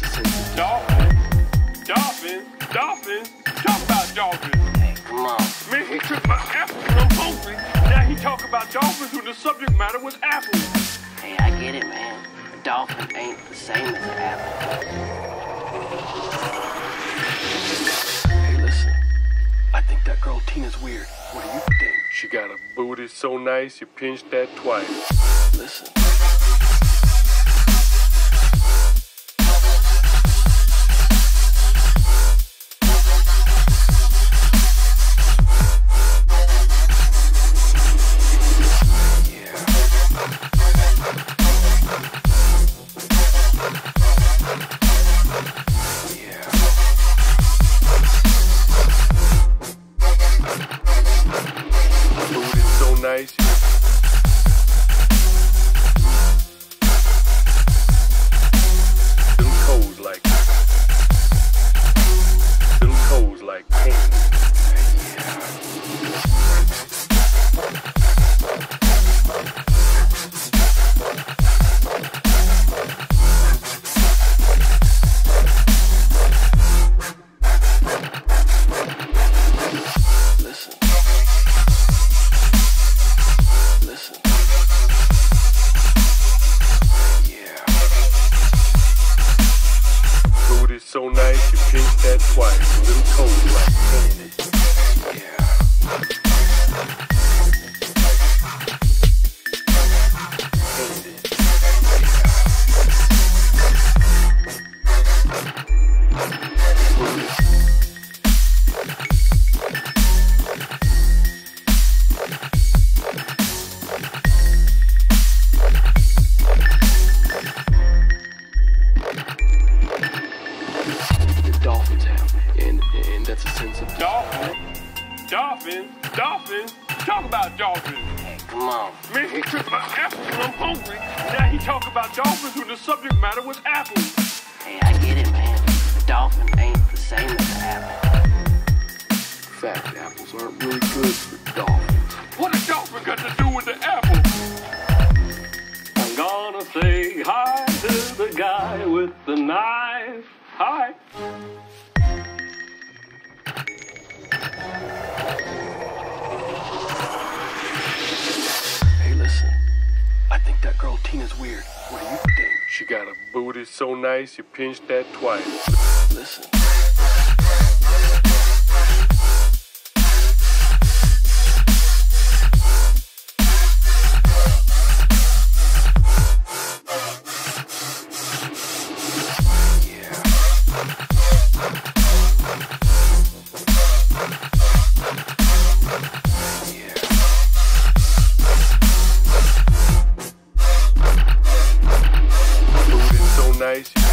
Dolphins, talk about dolphins. Hey, come on. Man, he took my African on poetry. Now he talk about dolphins when the subject matter was athletes. Hey, I get it, man. Dolphin ain't the same as an apple. Hey, listen. I think that girl Tina's weird. What do you think? She got a booty so nice, you pinched that twice. Listen. Nice. Little toes like pain. So nice, you pinch that twice, a little cold like candy. Dolphins, talk about dolphins. Hey, come on. Man, he took my apples when I'm hungry. Now he talk about dolphins when the subject matter was apples. Hey, I get it, man. Dolphin ain't the same as an apple. In fact, apples aren't really good for dolphins. What a dolphin got to do with the apple? I'm gonna say hi to the guy with the knife. Hi. That girl Tina's weird. What do you think? She got a booty so nice, you pinched that twice. Listen. Nice.